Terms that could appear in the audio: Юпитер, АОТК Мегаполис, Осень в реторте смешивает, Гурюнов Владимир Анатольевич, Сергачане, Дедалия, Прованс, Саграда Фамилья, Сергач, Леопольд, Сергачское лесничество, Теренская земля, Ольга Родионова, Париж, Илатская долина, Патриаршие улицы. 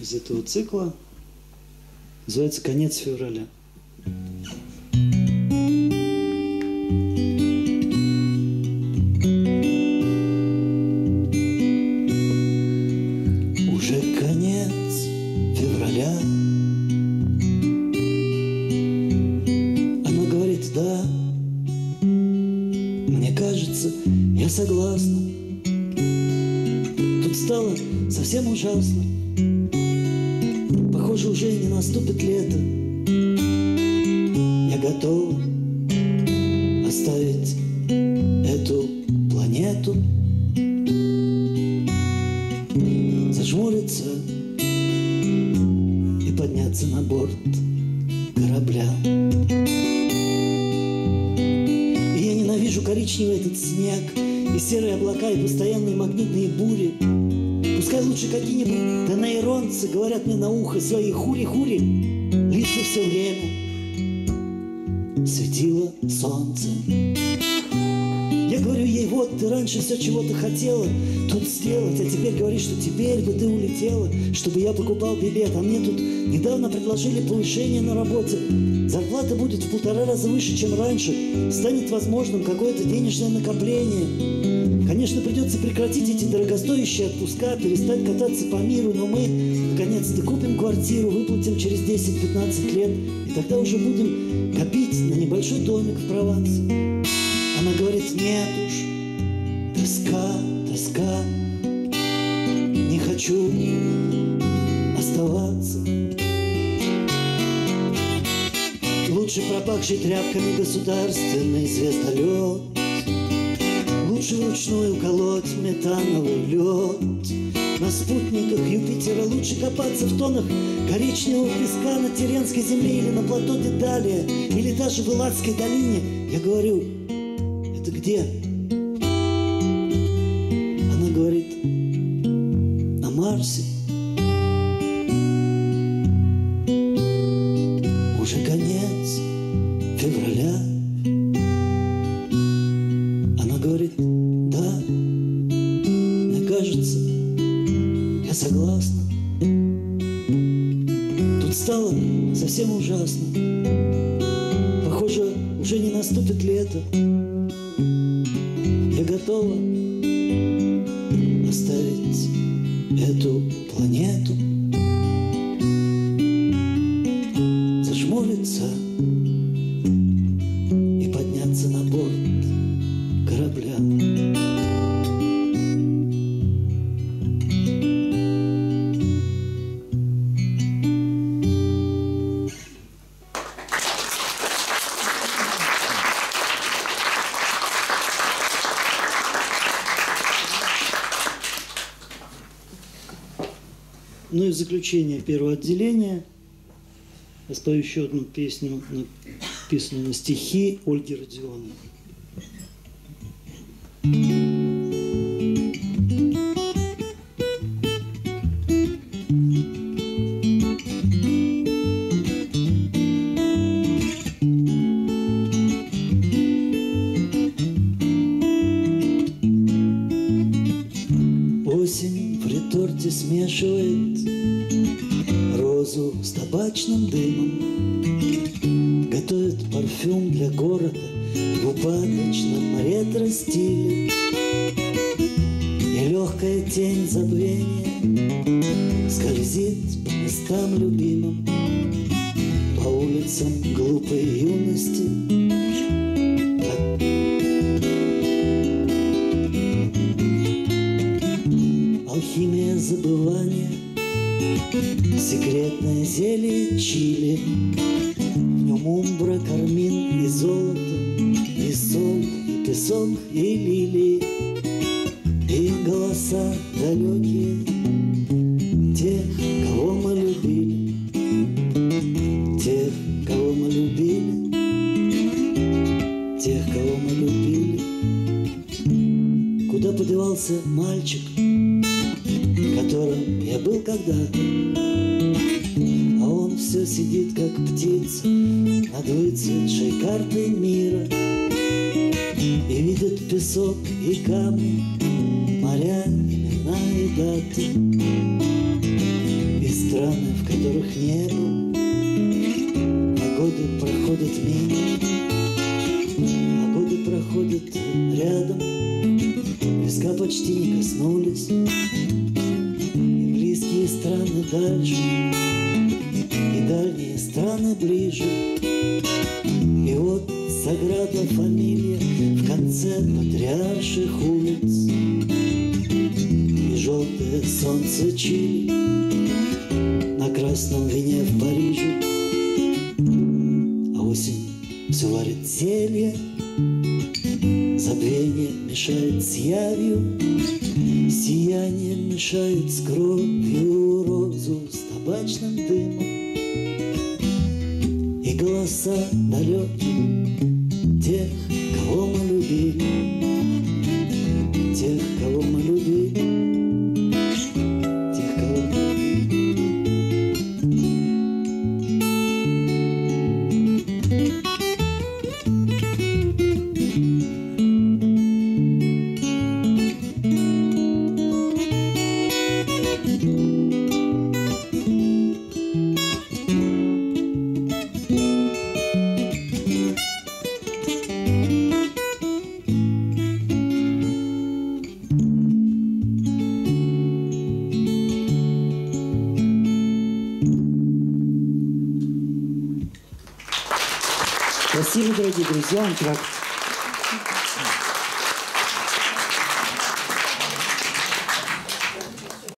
из этого цикла. Называется «Конец февраля». Уже конец февраля. Она говорит: да, мне кажется, я согласна. Тут стало совсем ужасно. Похоже, уже не наступит лето. Я готов оставить эту планету. Зажмуриться и подняться на борт корабля. И я ненавижу коричневый этот снег, и серые облака, и постоянные магнитные бури. Пускай лучше какие-нибудь донейронцы говорят мне на ухо свои хури-хури, лишь бы все время светило солнце. Я говорю ей: вот, ты раньше все чего-то хотела тут сделать, а теперь говоришь, что теперь бы ты улетела, чтобы я покупал билет. А мне тут недавно предложили повышение на работе. Зарплата будет в 1,5 раза выше, чем раньше. Станет возможным какое-то денежное накопление. Конечно, придется прекратить эти дорогостоящие отпуска, перестать кататься по миру, но мы, наконец-то, купим квартиру, выплатим через 10-15 лет, и тогда уже будем копить на небольшой домик в Провансе. Она говорит: нет уж, тоска, тоска, не хочу оставаться. Лучше пропахший тряпками государственный звездолет, лучше вручную колоть метановый лед. На спутниках Юпитера лучше копаться в тонах коричневого песка на Теренской земле или на плато Дедалия, или даже в Илатской долине. Я говорю: это где? Она говорит: на Марсе. Уже конец февраля. Говорит: да, мне кажется, я согласна. Тут стало совсем ужасно. Похоже, уже не наступит лето. Я готова оставить эту планету. Зажмуриться и подняться на борт корабля. Ну и в заключение первого отделения я спою еще одну песню, написанную на стихи Ольги Родионовой. Осень в реторте смешивает розу с табачным дымом, готовит парфюм для города в упадочном ретро-стиле. И легкая тень забвения скользит по местам любимым, по улицам глупой юности. Алхимия забывания, секретное зелье чили, в нем умбра, кармин и золото, и соль, и песок, и лилии, и голоса далекие тех, кого мы любили, тех, кого мы любили, тех, кого мы любили. Куда подевался мальчик, которым я был когда-то? А он все сидит, как птица, над выцветшей картой мира, и видит песок и камни, моря, имена и даты. И смену, а годы проходят мимо, а годы проходят рядом, близко почти не коснулись, и близкие страны дальше, и дальние страны ближе. И вот Саграда Фамилья в конце патриарших улиц, и желтое солнце Чили на красном вине в Париже. А осень все варит зелье, забвение мешает с явью, сияние мешает с кровью, розу с табачным дымом. И голоса далекие тех, кого мы любили, тех, кого мы любили. Спасибо, дорогие друзья.